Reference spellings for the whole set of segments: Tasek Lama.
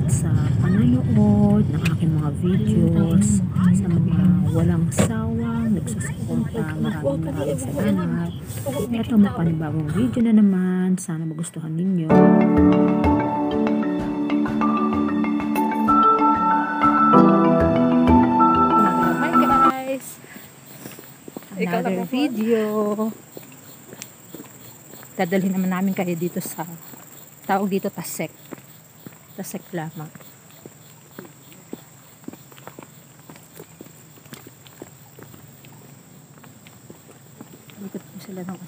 at sa panonood ng aking mga videos, sa mga walang sawang nagsusuporta. Maraming maraming salamat. Ito mga panibagong video na naman, sana magustuhan ninyo. Another video. Dadalhin naman namin kayo dito sa tawag dito Tasek Lama. Ikot po sila ng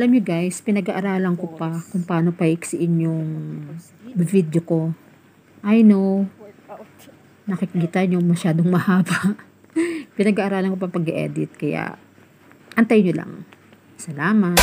Alam nyo guys, pinag-aaralan ko pa kung paano paiksiin yung video ko. I know, nakikita nyo masyadong mahaba. Pinag-aaralan ko pa pag-edit, kaya antay nyo lang. Salamat!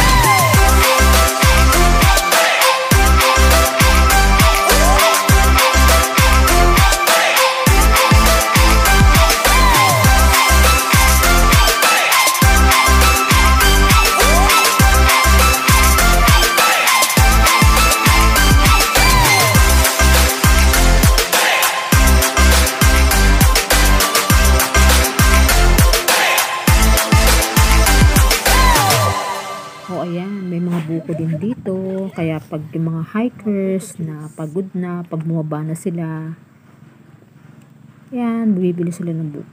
Ayan, may mga buko din dito, kaya pag yung mga hikers na pagod na, pag bumaba na sila, ayan, bumibili sila ng buko.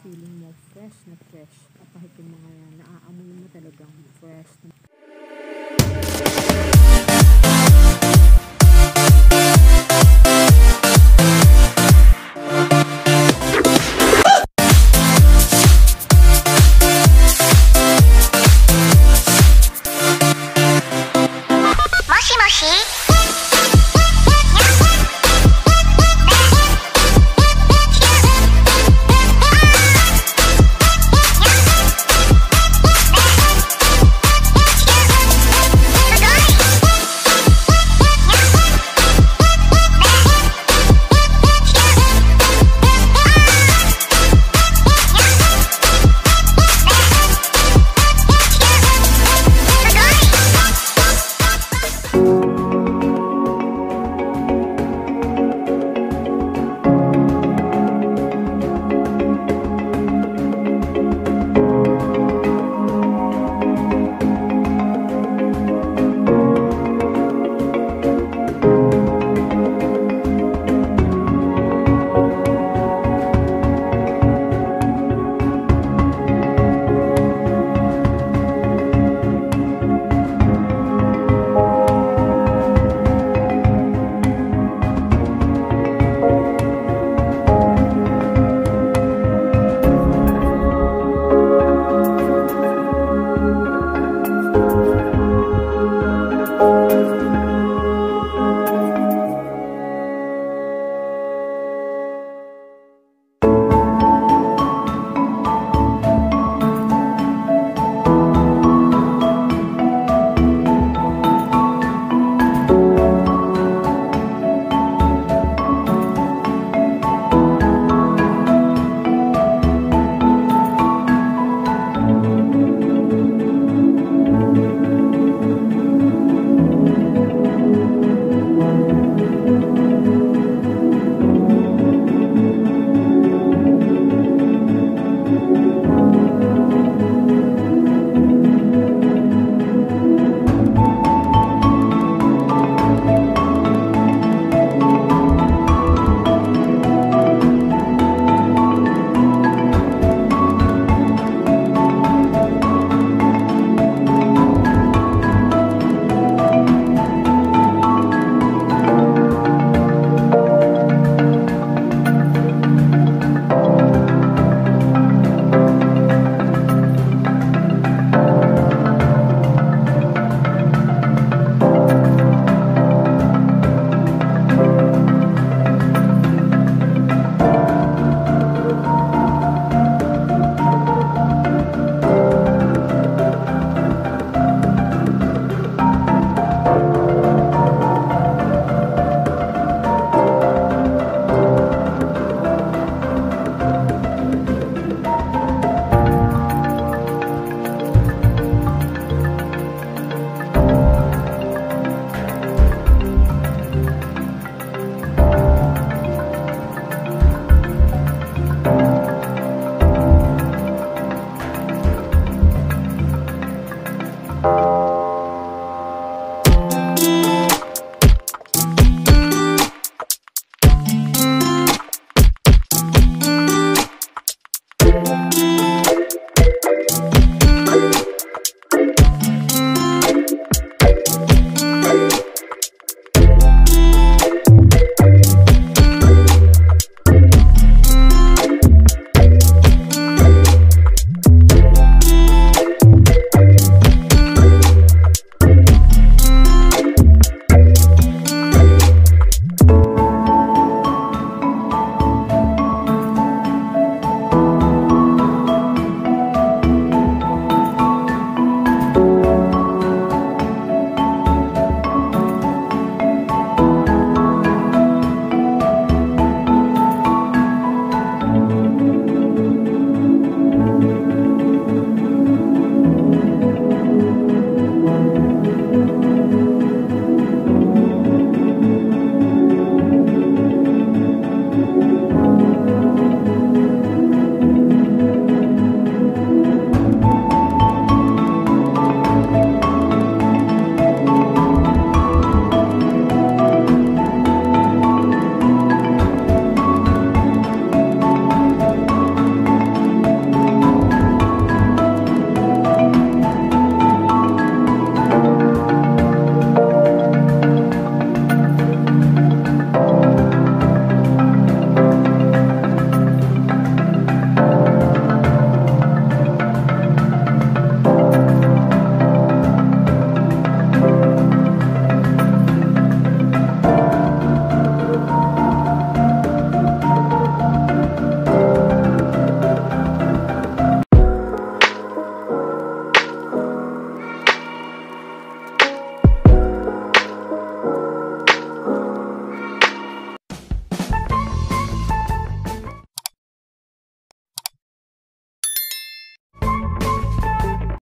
Feeling mo fresh na fresh, at kahit yung mga naaamoy mo talagang fresh na fresh. Moshi moshi?